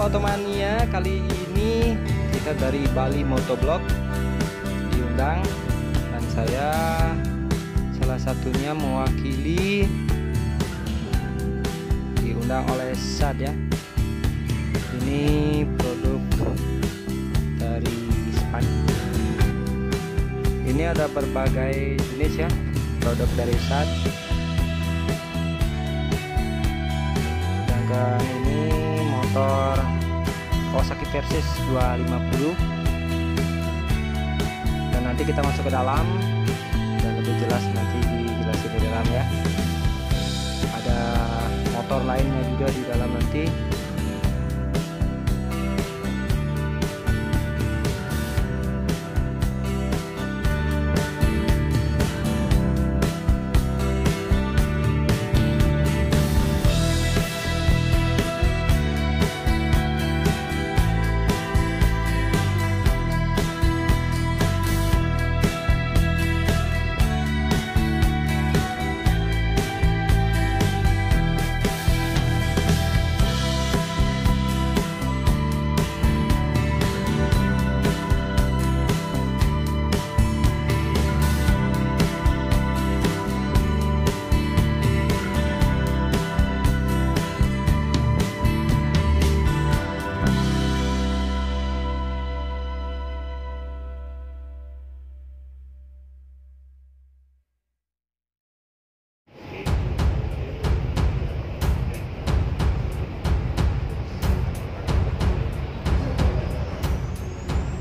Sahabat Otomania, kali ini kita dari Bali Motoblog diundang, dan saya salah satunya mewakili, diundang oleh SHAD ya. Ini produk dari Spanyol. Ini ada berbagai jenis ya produk dari SHAD. Sedangkan ini motor Kawasaki Versys 250, dan nanti kita masuk ke dalam dan lebih jelas nanti dijelasin di dalam ya. Ada motor lainnya juga di dalam nanti.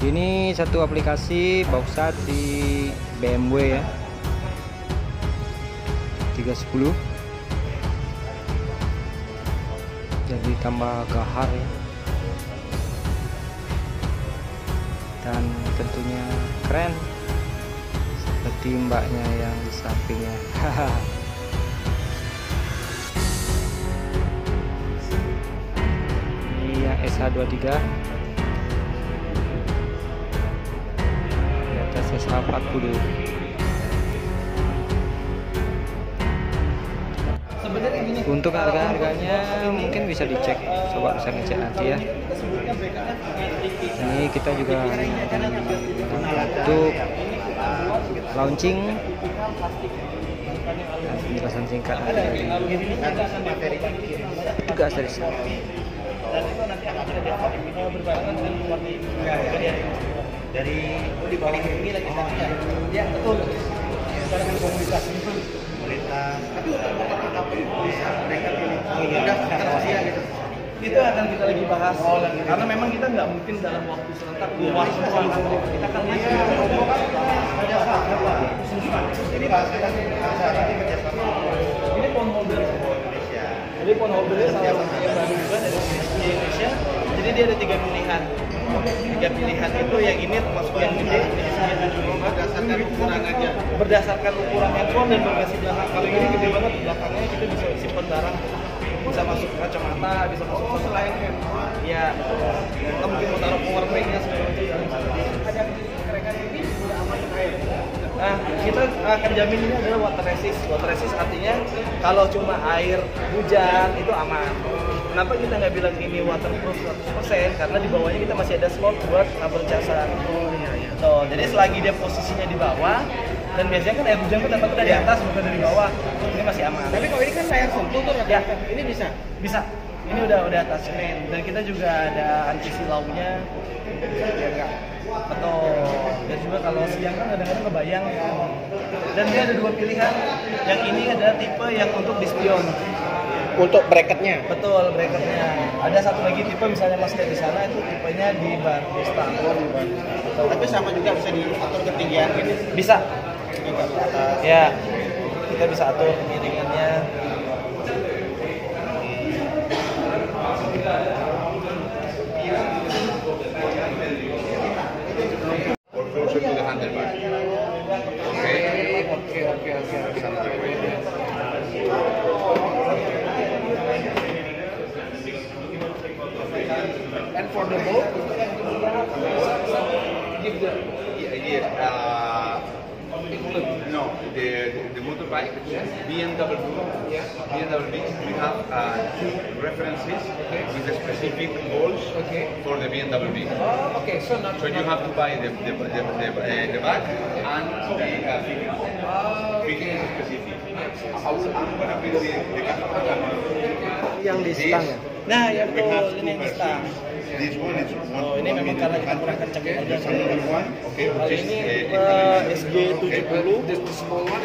Ini satu aplikasi box SHAD di BMW ya, 310, jadi tambah gahar ya, dan tentunya keren seperti mbaknya yang di sampingnya. Ini yang SH23 SH40. Untuk harganya mungkin bisa dicek, coba bisa ngecek nanti ya. Ini kita juga untuk launching dan penjelasan singkat dari tugas dari saya. Dari di bawah ini lagi ya, betul. Sekarang komunitas itu tapi bisa mereka gitu. Itu akan kita lagi bahas, karena memang kita nggak mungkin dalam waktu serentak luas semua. Kita kan masih ada sahabat ini kerjasama. Ini Pond Holder Indonesia. Jadi Pond Holder salah satunya baru juga dari Indonesia. Jadi dia ada 3 pilihan. 3 pilihan itu yang ini termasuk yang gede, berdasarkan ukuran aja, berdasarkan ukuran handphone dan bagasi belakang. Kalau ini gede banget, belakangnya kita bisa simpan barang, bisa masuk kacamata, bisa masuk selain handphone ya, kita mungkin mau taruh power banknya segala macam. Ada kerekan ini sudah aman terkait. Nah, kita akan jamin ini adalah water resist. Water resist artinya kalau cuma air hujan itu aman. Kenapa kita nggak bilang ini waterproof 100%? Karena di bawahnya kita masih ada slot buat berjasa. Tuh, jadi selagi dia posisinya di bawah, dan biasanya kan air hujan itu dapat dari atas bukan dari bawah, ini masih aman. Tapi kalau ini kan air suntul tuh ya, ini bisa? Bisa. Ini udah atas screen, dan kita juga ada anti silaunya. Atau dan juga kalau siang kan kadang-kadang kebayang. Dan dia ada 2 pilihan. Yang ini adalah tipe yang untuk dispion. Untuk bracketnya? Betul, bracketnya. Ada satu lagi tipe misalnya mas kayak di sana, itu tipenya di bar pesta. Tapi sama juga bisa diatur ketinggian ini? Bisa. Ya, kita bisa atur kemiringannya. Give the idea. No, the motorbike, yes. BMW, yes. BMW, we have two references, okay, with the specific balls, okay, for the BMW. Oh, okay, so not, so you have to buy the bag and the figure. Figure is specific. I'm going to build the camera. Yang di stang ya? Nah, yang ini di stang. This one is ini memang karena kita kurang kencang aja. Kalau ini SG70.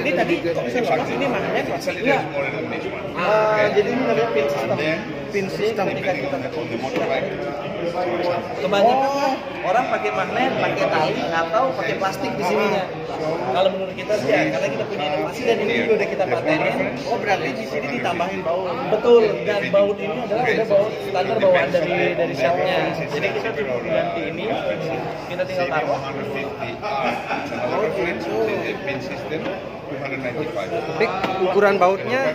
Ini tadi kok bisa lepas, ini makanya kelas enggak. Jadi ini namanya pin system. Pin system ketika kita kebanyakan orang pakai magnet, pakai tali atau pakai plastik di sininya. Kalau menurut kita sih, karena kita punya inovasi dan ini juga udah kita patenin. Oh, berarti di sini ditambahin baut. Betul, dan baut ini adalah udah baut standar bawaan dari shopnya. Jadi kita cukup ganti ini, kita tinggal taruh. Jadi ukuran bautnya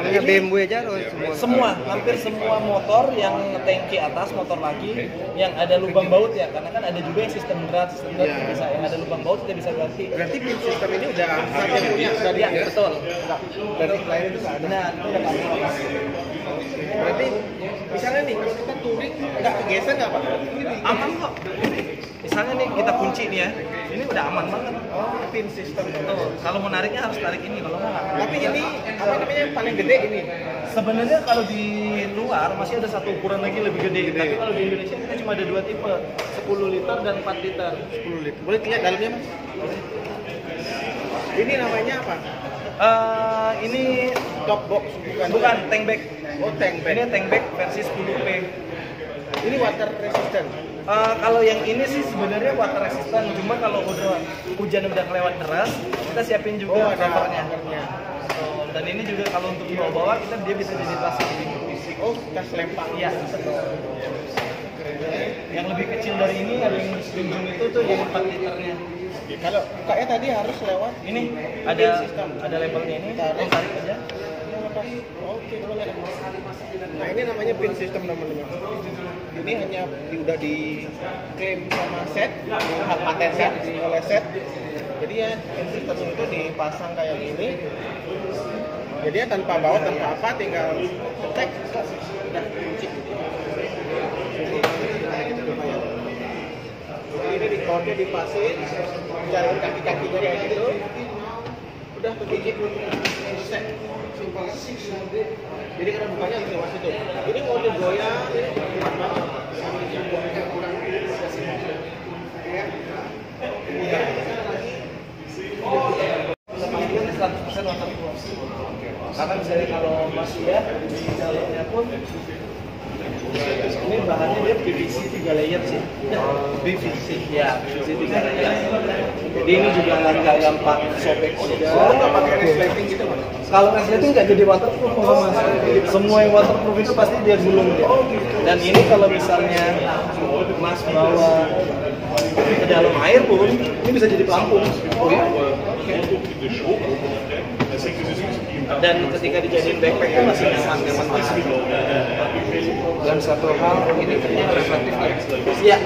hanya BMW aja atau semua? Hampir semua motor yang tangki atas, motor lagi yang ada lubang baut ya, karena kan ada juga yang sistem berat yeah, bisa yang ada lubang baut kita bisa ganti. Berarti pin system ini udah saatnya punya dari ya, betul. Dari klien itu nggak ada. Nah, itu udah pasti. Berarti misalnya nih kalau kita touring nggak kegeser nggak pak? Aman kok. Misalnya nih kita kunci nih ya, ini udah aman banget. Oh, pin system itu. Kalau mau nariknya harus tarik ini, kalau nggak. Tapi ini apa namanya yang paling gede ini? Sebenarnya kalau di luar masih ada satu ukuran lagi lebih gede. Tapi kalau di Indonesia kita cuma ada dua tipe, 10 liter dan 4 liter. 10 liter. Boleh lihat dalamnya mas? Ini namanya apa? Ini top box. Bukan tank bag. Oh, tank bag. Ini tank bag versi 10P. Ini water resistant. Kalau yang ini sih sebenarnya water resistant, cuma kalau hujan udah kelewat deras, kita siapin juga covernya. Oh, dan ini juga kalau untuk bawa-bawa dia bisa jadi plastik. Oh, kita selempang ya. Yang lebih kecil dari ini ada yang berujung itu tuh yang 4 liternya. Kalau kayaknya tadi harus lewat ini ada labelnya ini, tarik aja. Oke, nah ini namanya pin system teman-teman. Ini hanya udah diklaim sama SHAD, hak paten SHAD oleh SHAD. Jadi ya pin system itu dipasang kayak gini. Jadi ya tanpa baut tanpa apa, tinggal cek. Ini di kode dipasin, jalan kaki-kakinya kayak gitu. Udah kekunci. Jadi karena bukanya itu mas itu. Ini mau digoyang, ini kurang banget. Ini 100% waterproof. Karena misalnya kalau masih ya di dalamnya pun, ini bahannya dia PVC 3 layer sih. PVC ya, PVC 3 layer. Jadi ini juga nggak gampang sobek. Nggak pakai resleting gitu mas? Kalau resleting nggak jadi waterproof mas. Semua yang waterproof itu pasti dia gulung dia. Dan ini kalau misalnya mas bawa ke dalam air pun, ini bisa jadi pelampung. Dan ketika dijadiin backpack itu masih nyaman banget. Dan satu hal ini kayaknya reflektif ya. Iya.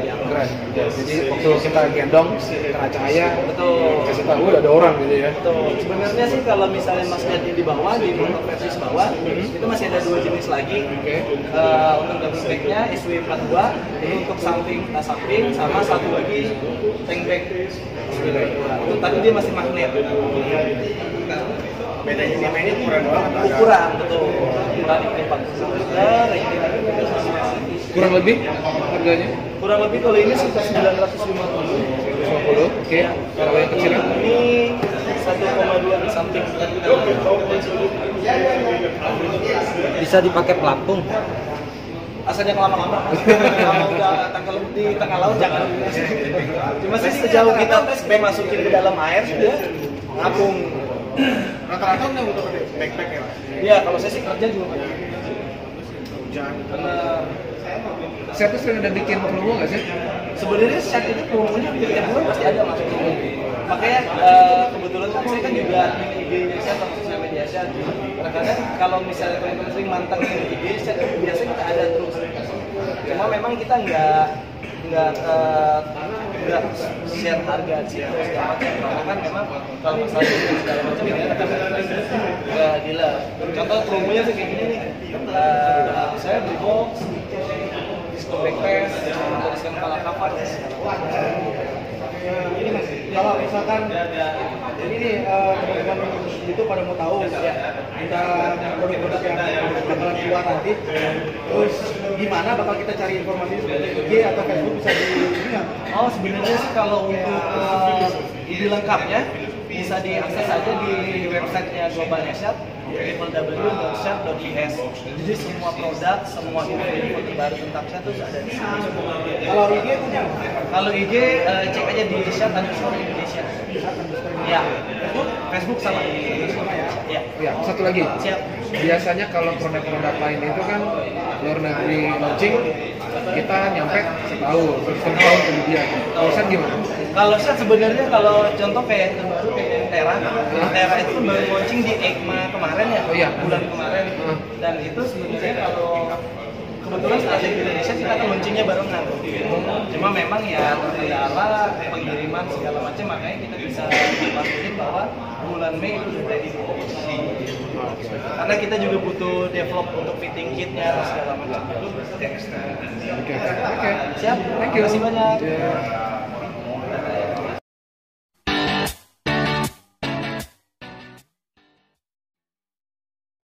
Keren. Jadi waktu kita gendong kena cahaya, betul. Kasih tahu ada orang gitu ya. Betul. Sebenarnya sih kalau misalnya mas lihatnya di bawah di motor versi bawah, itu masih ada dua jenis lagi. Oke. Untuk double bagnya SW 42 untuk samping sama satu lagi tank bag. Untuk tadi dia masih magnet. Bedanya sama ini ukuran banget. Ukuran betul. Ukuran ini 40 liter, ini lagi kurang lebih harganya. Kurang lebih kalau ini sekitar 950. Oke. Kalau yang kecil ini 1,2 something. Bisa dipakai pelampung. Asalnya kelama-lama, kalau udah tangkal di tengah laut jangan. Cuma sih sejauh kita sampai masukin ke dalam air sudah ngapung. Rata-rata udah untuk backpack ya? Iya, kalau saya sih kerja juga banyak. Karena saya tuh sering ada bikin promo nggak sih? Sebenarnya saat itu promonya bikin promo pasti ada mas. Makanya kebetulan saya kan juga IG-nya saya sama sosial media saya. Kadang-kadang kalau misalnya teman-teman sering mantengin IG saya, biasanya kita ada terus. Cuma memang kita nggak juga share harga segala macam. Karena kan memang kalau misalnya segala macam ini kita ke dealer. Contoh promonya sih kayak gini nih. Saya beli box, diskon backpack, diskon kepala kapal. Ini Mas, kalau misalkan ini teman-teman itu pada mau tahu ya, kita produk-produk yang bakalan keluar nanti, terus gimana bakal kita cari informasi seperti IG atau Facebook bisa di ini? Oh sebenarnya sih kalau untuk lebih lengkapnya bisa diakses aja di websitenya Globalnya SHAD, www.shad.is. Jadi semua produk, semua info terbaru tentang SHAD itu ada di sini. Kalau IG punya? Kalau IG cek aja di @shad_indonesia. Ya. Facebook sama ya. Ya. Satu lagi. Siap. Biasanya kalau produk-produk lain itu kan luar negeri launching, kita nyampe setahun kemudian. Kalau SHAD gimana? Kalau SHAD sebenarnya kalau contoh kayak terbaru kayak Tera itu baru launching di ECMA kemarin ya, oh, iya. Bulan kemarin. Dan itu sebenarnya kalau kebetulan strategi Indonesia kita akan launchingnya barengan. Cuma memang ya kendala pengiriman segala macam, makanya kita bisa memastikan bahwa bulan Mei itu sudah di posisi. Karena kita juga butuh develop untuk fitting kitnya segala macam. Oke. Siap. Terima kasih banyak.